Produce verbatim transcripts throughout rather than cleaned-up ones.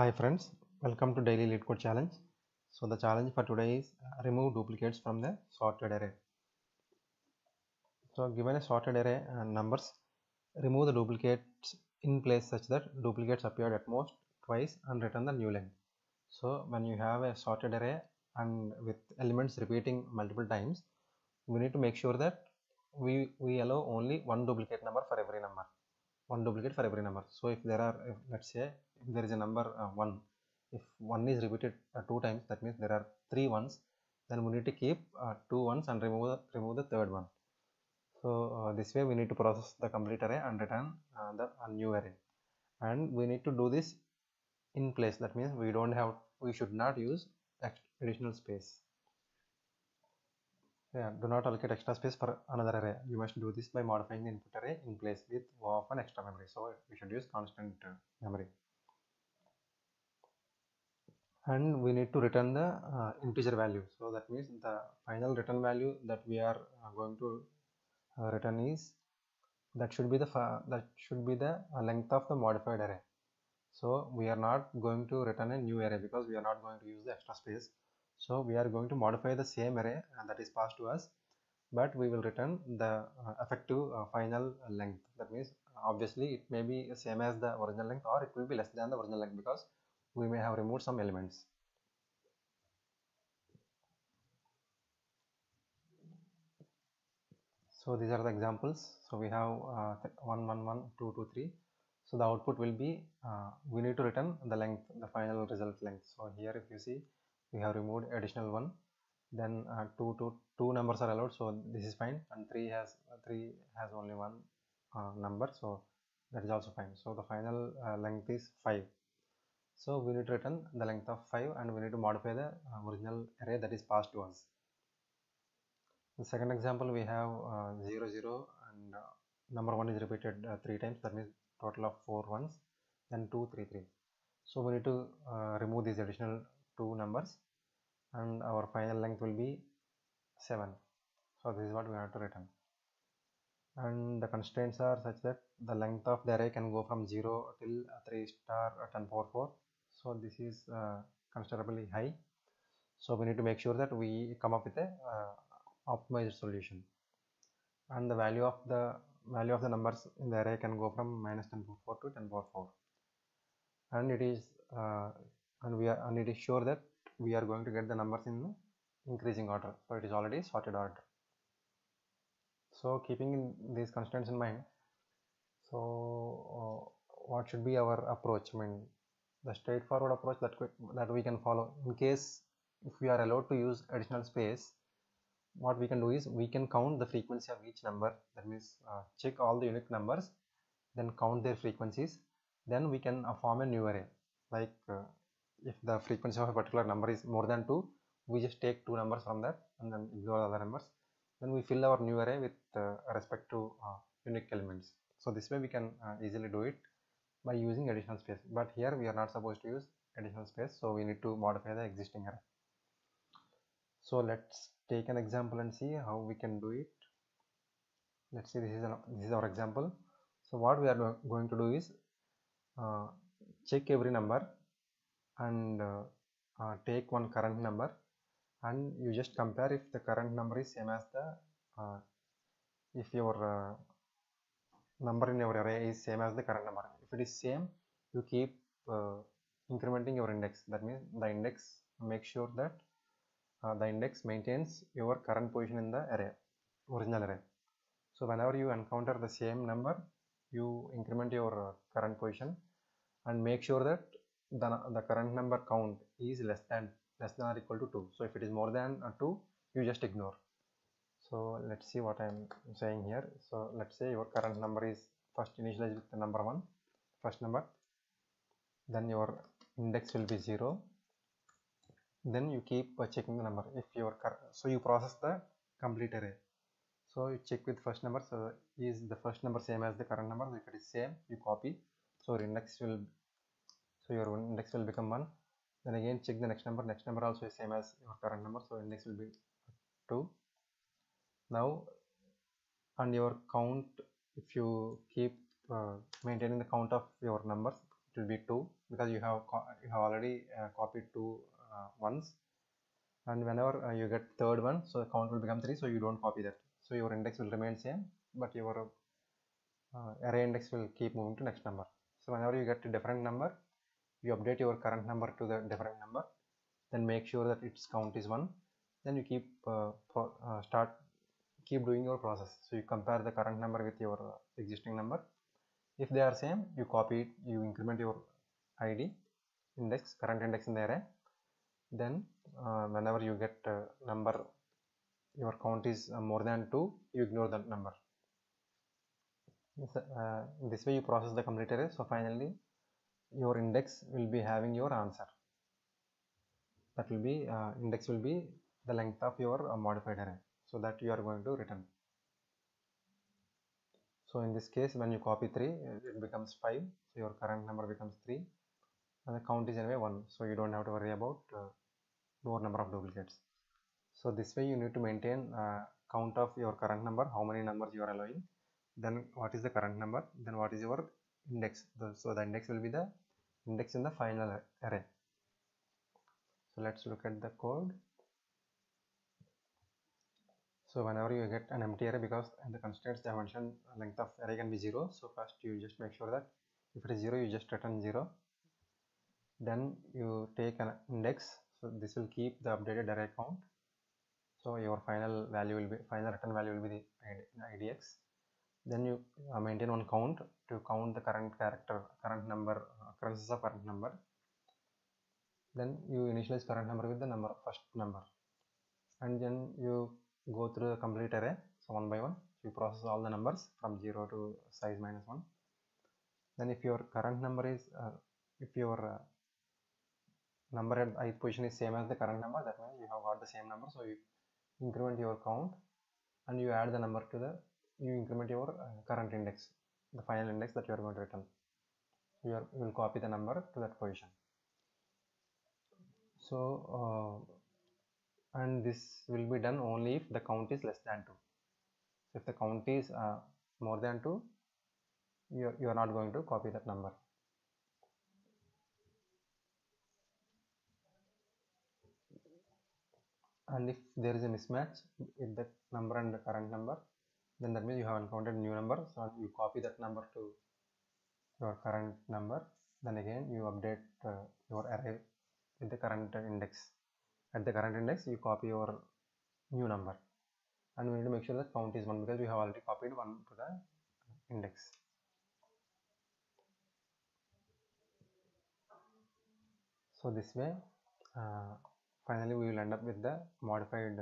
Hi friends, welcome to Daily Lead Code Challenge. So the challenge for today is remove duplicates from the sorted array. So given a sorted array and numbers, remove the duplicates in place such that duplicates appear at most twice and return the new line. So when you have a sorted array and with elements repeating multiple times, we need to make sure that we, we allow only one duplicate number for every number. One duplicate for every number. So if there are, if, let's say, if there is a number uh, one, if one is repeated uh, two times, that means there are three ones. Then we need to keep uh, two ones and remove the, remove the third one. So uh, this way we need to process the complete array and return uh, the a new array. And we need to do this in place. That means we don't have, we should not use additional space. Yeah, do not allocate extra space for another array. You must do this by modifying the input array in place with of an extra memory. So we should use constant uh, memory. And we need to return the uh, integer value. So that means the final return value that we are uh, going to uh, return is that should be the that should be the uh, length of the modified array. So we are not going to return a new array because we are not going to use the extra space. So we are going to modify the same array and that is passed to us, but we will return the uh, effective uh, final length. That means obviously it may be same as the original length or it will be less than the original length because we may have removed some elements. So these are the examples. So we have uh, one, one, one, two, two, three. So the output will be, uh, we need to return the length, the final result length. So here if you see, we have removed additional one, then uh, two, two, two numbers are allowed, so this is fine, and three has three has only one uh, number, so that is also fine. So the final uh, length is five. So we need to return the length of five and we need to modify the uh, original array that is passed to us. The second example, we have uh, zero zero and uh, number one is repeated uh, three times, that means total of four ones, then two three three. So we need to uh, remove these additional two numbers and our final length will be seven. So this is what we have to return, and the constraints are such that the length of the array can go from zero till three star ten power four. So this is uh, considerably high, so we need to make sure that we come up with a uh, optimized solution. And the value of the value of the numbers in the array can go from minus ten power four to ten power four, and it is uh, and we are and it is sure that we are going to get the numbers in increasing order, so it is already sorted order. So keeping in these constraints in mind, so uh, what should be our approach? I mean, the straightforward approach that that we can follow in case if we are allowed to use additional space, what we can do is we can count the frequency of each number. That means uh, check all the unique numbers, then count their frequencies, then we can uh, form a new array. Like uh, if the frequency of a particular number is more than two, we just take two numbers from that and then ignore the other numbers. Then we fill our new array with uh, respect to uh, unique elements. So this way we can uh, easily do it by using additional space. But here we are not supposed to use additional space, so we need to modify the existing array. So let's take an example and see how we can do it. Let's see, this is, an, this is our example. So what we are going to do is uh, check every number and uh, uh, take one current number, and you just compare if the current number is same as the uh, if your uh, number in your array is same as the current number. If it is same, you keep uh, incrementing your index. That means the index, make sure that uh, the index maintains your current position in the array, original array. So whenever you encounter the same number, you increment your uh, current position and make sure that The, the current number count is less than less than or equal to two. So if it is more than two, you just ignore. So let's see what I'm saying here. So let's say your current number is first initialized with the number one, first number, then your index will be zero, then you keep checking the number. If your so you process the complete array, so you check with first number. So is the first number same as the current number? If it is same, you copy, so your index will So your index will become one. Then again check the next number. Next number also is same as your current number, so index will be two. Now, and your count, if you keep uh, maintaining the count of your numbers, it will be two, because you have you have already uh, copied two uh, ones, and whenever uh, you get third one, so the count will become three, so you don't copy that, so your index will remain same, but your uh, array index will keep moving to next number. So whenever you get a different number, you update your current number to the different number, then make sure that its count is one, then you keep uh, pro, uh, start keep doing your process. So you compare the current number with your existing number. If they are same, you copy it, you increment your I D index, current index in the array. Then uh, whenever you get a number, your count is uh, more than two, you ignore that number. So, uh, this way you process the complete array. So finally your index will be having your answer. That will be uh, index will be the length of your uh, modified array, so that you are going to return. So in this case, when you copy three, it becomes five, so your current number becomes three, and the count is anyway one, so you don't have to worry about uh, more number of duplicates. So this way you need to maintain uh, count of your current number, how many numbers you are allowing, then what is the current number, then what is your index. So the index will be the index in the final array. So let's look at the code. So whenever you get an empty array, because in the constraints they mentioned length of array can be zero, so first you just make sure that if it is zero, you just return zero. Then you take an index, so this will keep the updated array count. So your final value will be final return value will be the I D X. Then you maintain one count to count the current character, current number, occurrences of current number. Then you initialize current number with the number first number, and then you go through the complete array, so one by one. So you process all the numbers from zero to size minus one. Then if your current number is uh, if your uh, number at ith position is same as the current number, that means you have got the same number, so you increment your count and you add the number to the you increment your uh, current index, the final index that you are going to return. You, are, you will copy the number to that position. So uh, and this will be done only if the count is less than two. So if the count is uh, more than two, you are, you are not going to copy that number. And if there is a mismatch with the number and the current number, then that means you have encountered new number, so you copy that number to your current number. Then again you update uh, your array with the current index. At the current index, you copy your new number, and we need to make sure that count is one, because we have already copied one to the index. So this way uh, finally we will end up with the modified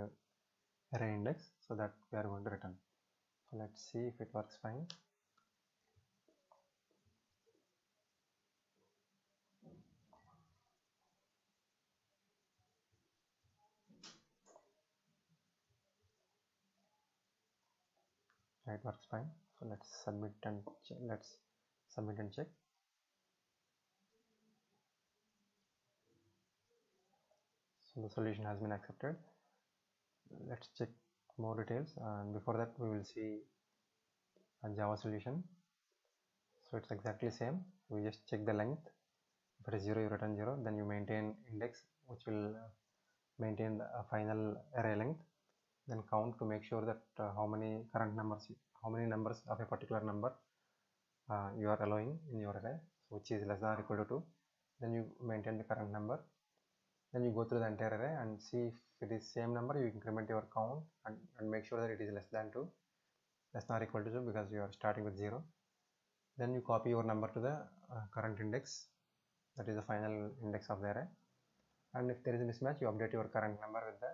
array index, so that we are going to return. So let's see if it works fine. It works fine. So let's submit and check. Let's submit and check. So the solution has been accepted. Let's check more details, and before that we will see a Java solution. So it's exactly same. We just check the length. If it is zero, you return zero. Then you maintain index, which will maintain the final array length. Then count to make sure that uh, how many current numbers, how many numbers of a particular number uh, you are allowing in your array, which is less than or equal to two. Then you maintain the current number. Then you go through the entire array and see if it is same number, you increment your count and, and make sure that it is less than two, less than or equal to two, because you are starting with zero. Then you copy your number to the uh, current index, that is the final index of the array. And if there is a mismatch, you update your current number with the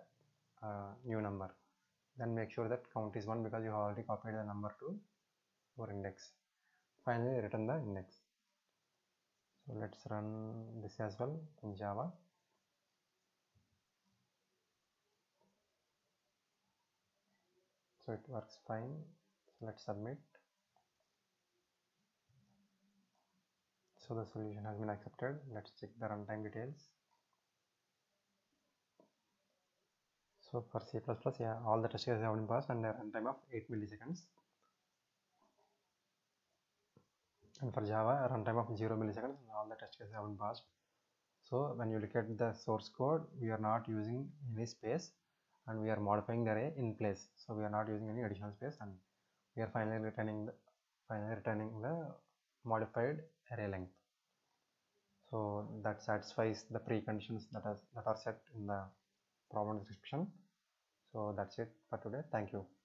Uh, new number. Then make sure that count is one, because you have already copied the number to your index. Finally return the index. So let's run this as well in Java. So it works fine. So let's submit. So the solution has been accepted. Let's check the runtime details. So for C plus plus, yeah, all the test cases have been passed and a runtime of eight milliseconds. And for Java, a runtime of zero milliseconds, and all the test cases haven't passed. So when you look at the source code, we are not using any space and we are modifying the array in place. So we are not using any additional space, and we are finally returning the, finally returning the modified array length. So that satisfies the preconditions that, has, that are set in the problem description. So that's it for today. Thank you.